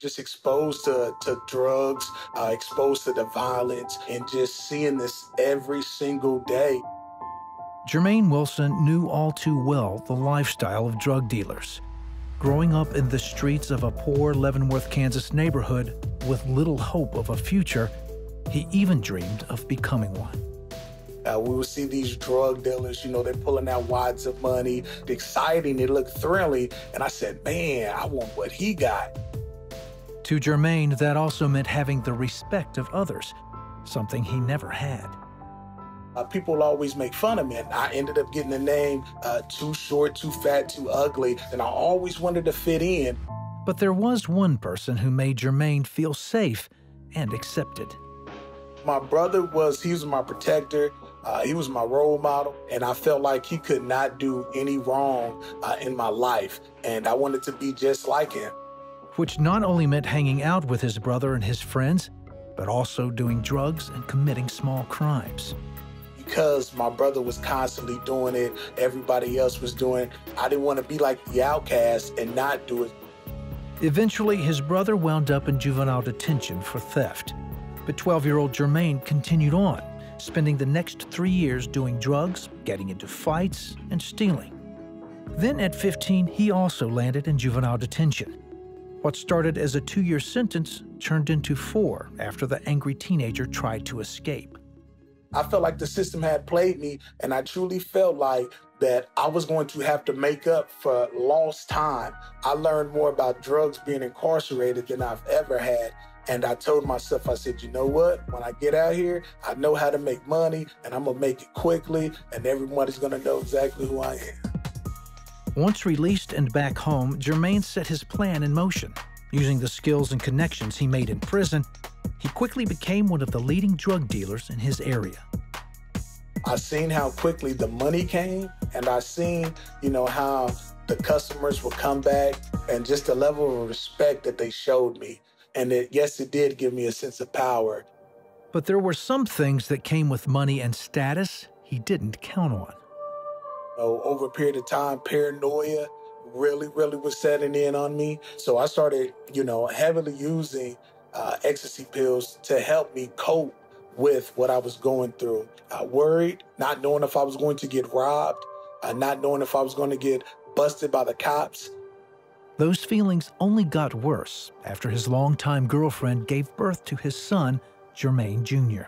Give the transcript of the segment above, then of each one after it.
just exposed to drugs, exposed to the violence, and just seeing this every single day. Jermaine Wilson knew all too well the lifestyle of drug dealers. Growing up in the streets of a poor Leavenworth, Kansas neighborhood with little hope of a future, he even dreamed of becoming one. We would see these drug dealers, you know, they're pulling out wads of money. It's exciting, it looked thrilling. And I said, man, I want what he got. To Jermaine, that also meant having the respect of others, something he never had. People always make fun of me, and I ended up getting the name too short, too fat, too ugly, and I always wanted to fit in. But there was one person who made Jermaine feel safe and accepted. My brother he was my protector. He was my role model, and I felt like he could not do any wrong in my life, and I wanted to be just like him. Which not only meant hanging out with his brother and his friends, but also doing drugs and committing small crimes. Because my brother was constantly doing it, everybody else was doing it, I didn't want to be like the outcast and not do it. Eventually, his brother wound up in juvenile detention for theft. But 12-year-old Jermaine continued on, spending the next 3 years doing drugs, getting into fights, and stealing. Then at 15, he also landed in juvenile detention. What started as a 2-year sentence turned into 4 after the angry teenager tried to escape. I felt like the system had played me, and I truly felt like that I was going to have to make up for lost time. I learned more about drugs being incarcerated than I've ever had. And I told myself, I said, you know what? When I get out here, I know how to make money, and I'm gonna make it quickly, and everybody's gonna know exactly who I am. Once released and back home, Jermaine set his plan in motion. Using the skills and connections he made in prison, he quickly became one of the leading drug dealers in his area. I seen how quickly the money came, and I seen, you know, how the customers would come back, and just the level of respect that they showed me. And yes, it did give me a sense of power. But there were some things that came with money and status he didn't count on. You know, over a period of time, paranoia really was setting in on me. So I started, you know, heavily using ecstasy pills to help me cope with what I was going through. I worried, not knowing if I was going to get robbed, not knowing if I was going to get busted by the cops. Those feelings only got worse after his longtime girlfriend gave birth to his son, Jermaine Jr.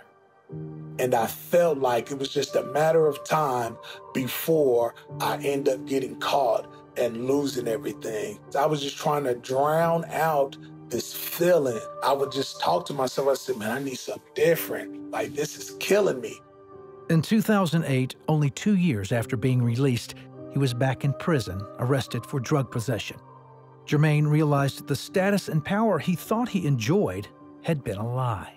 And I felt like it was just a matter of time before I end up getting caught and losing everything. I was just trying to drown out this feeling. I would just talk to myself. I said, man, I need something different. Like, this is killing me. In 2008, only 2 years after being released, he was back in prison, arrested for drug possession. Jermaine realized the status and power he thought he enjoyed had been a lie.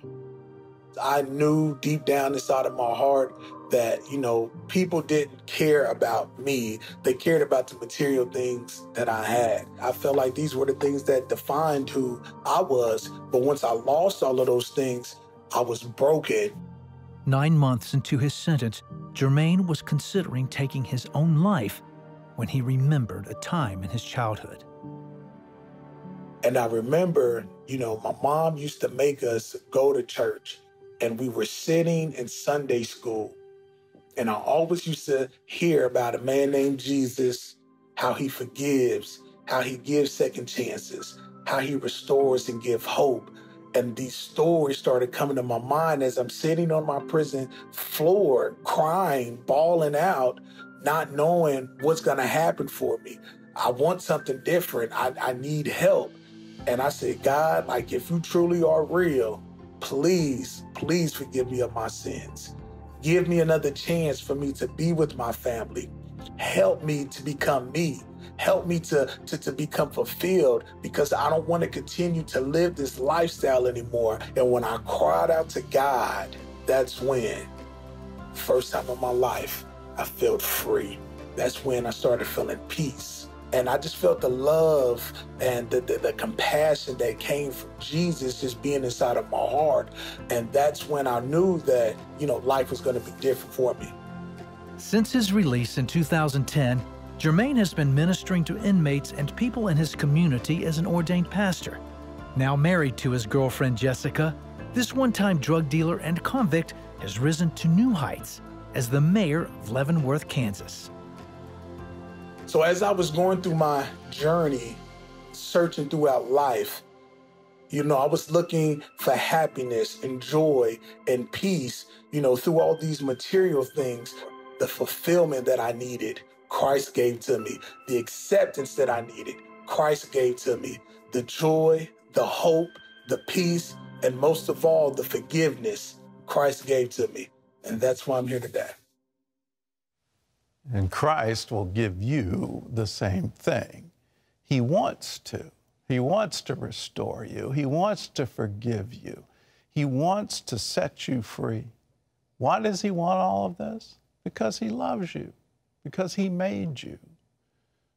I knew deep down inside of my heart that, you know, people didn't care about me. They cared about the material things that I had. I felt like these were the things that defined who I was. But once I lost all of those things, I was broken. 9 months into his sentence, Jermaine was considering taking his own life when he remembered a time in his childhood. And I remember, you know, my mom used to make us go to church, and we were sitting in Sunday school. And I always used to hear about a man named Jesus, how he forgives, how he gives second chances, how he restores and gives hope. And these stories started coming to my mind as I'm sitting on my prison floor, crying, bawling out, not knowing what's going to happen for me. I want something different. I need help. And I said, God, like, if you truly are real, please forgive me of my sins. Give me another chance for me to be with my family. Help me to become me. Help me to become fulfilled, because I don't want to continue to live this lifestyle anymore. And when I cried out to God, that's when, first time in my life, I felt free. That's when I started feeling peace. And I just felt the love and the compassion that came from Jesus just being inside of my heart. And that's when I knew that, you know, life was going to be different for me. Since his release in 2010, Jermaine has been ministering to inmates and people in his community as an ordained pastor. Now married to his girlfriend Jessica, this one-time drug dealer and convict has risen to new heights as the mayor of Leavenworth, Kansas. So as I was going through my journey, searching throughout life, you know, I was looking for happiness and joy and peace, you know, through all these material things. The fulfillment that I needed, Christ gave to me. The acceptance that I needed, Christ gave to me. The joy, the hope, the peace, and most of all, the forgiveness Christ gave to me. And that's why I'm here today. And Christ will give you the same thing. He wants to. He wants to restore you. He wants to forgive you. He wants to set you free. Why does he want all of this? Because he loves you. Because he made you.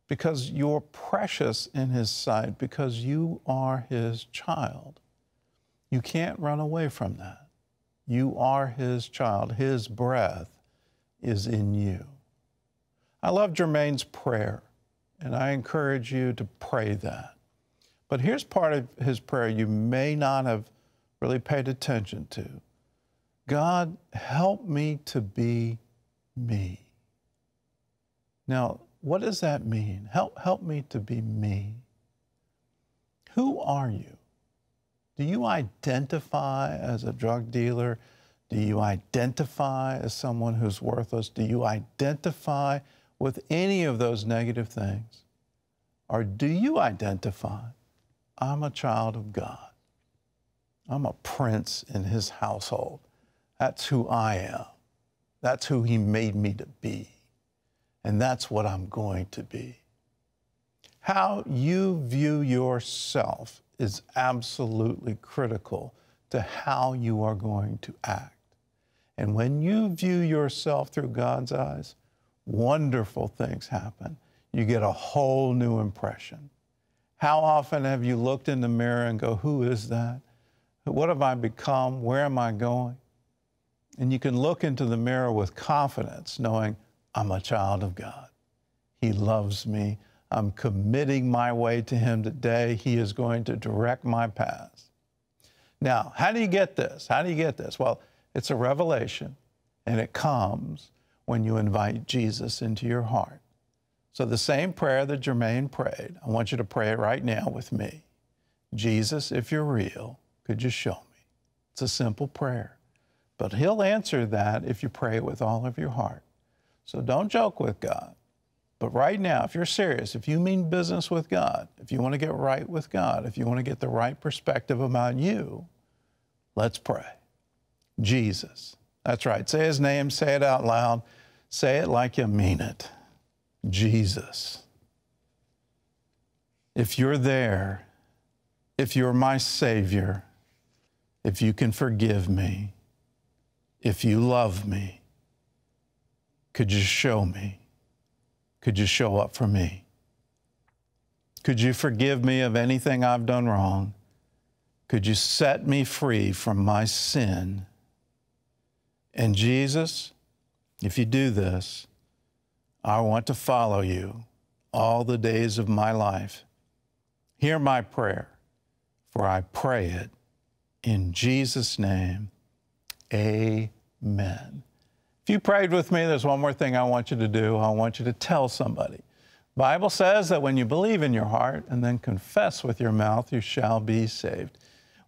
Because you're precious in his sight. Because you are his child. You can't run away from that. You are his child. His breath is in you. I love Jermaine's prayer, and I encourage you to pray that. But here's part of his prayer you may not have really paid attention to. God, help me to be me. Now, what does that mean? Help me to be me. Who are you? Do you identify as a drug dealer? Do you identify as someone who's worthless? Do you identify with any of those negative things? Or do you identify, I'm a child of God. I'm a prince in his household. That's who I am. That's who he made me to be. And that's what I'm going to be. How you view yourself is absolutely critical to how you are going to act. And when you view yourself through God's eyes, wonderful things happen. You get a whole new impression. How often have you looked in the mirror and go, who is that? What have I become? Where am I going? And you can look into the mirror with confidence, knowing I'm a child of God. He loves me. I'm committing my way to him today. He is going to direct my path. Now, how do you get this? How do you get this? Well, it's a revelation, and it comes when you invite Jesus into your heart. So the same prayer that Jermaine prayed, I want you to pray it right now with me. Jesus, if you're real, could you show me? It's a simple prayer, but he'll answer that if you pray with all of your heart. So don't joke with God. But right now, if you're serious, if you mean business with God, if you want to get right with God, if you want to get the right perspective about you, let's pray. Jesus. That's right. Say his name. Say it out loud. Say it like you mean it. Jesus. If you're there, if you're my Savior, if you can forgive me, if you love me, could you show me? Could you show up for me? Could you forgive me of anything I've done wrong? Could you set me free from my sin? And Jesus, if you do this, I want to follow you all the days of my life. Hear my prayer, for I pray it in Jesus' name. Amen. If you prayed with me, there's one more thing I want you to do. I want you to tell somebody. The Bible says that when you believe in your heart and then confess with your mouth, you shall be saved.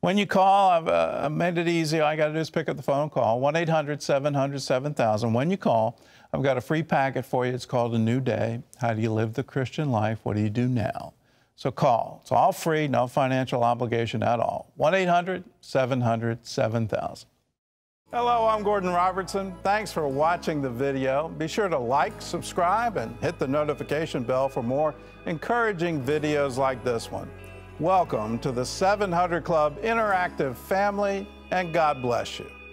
When you call, I've made it easy. All you got to do is pick up the phone and call 1-800-700-7000. When you call, I've got a free packet for you. It's called A New Day. How do you live the Christian life? What do you do now? So call. It's all free, no financial obligation at all. 1-800-700-7000. Hello, I'm Gordon Robertson. Thanks for watching the video. Be sure to like, subscribe, and hit the notification bell for more encouraging videos like this one. Welcome to the 700 Club Interactive family, and God bless you.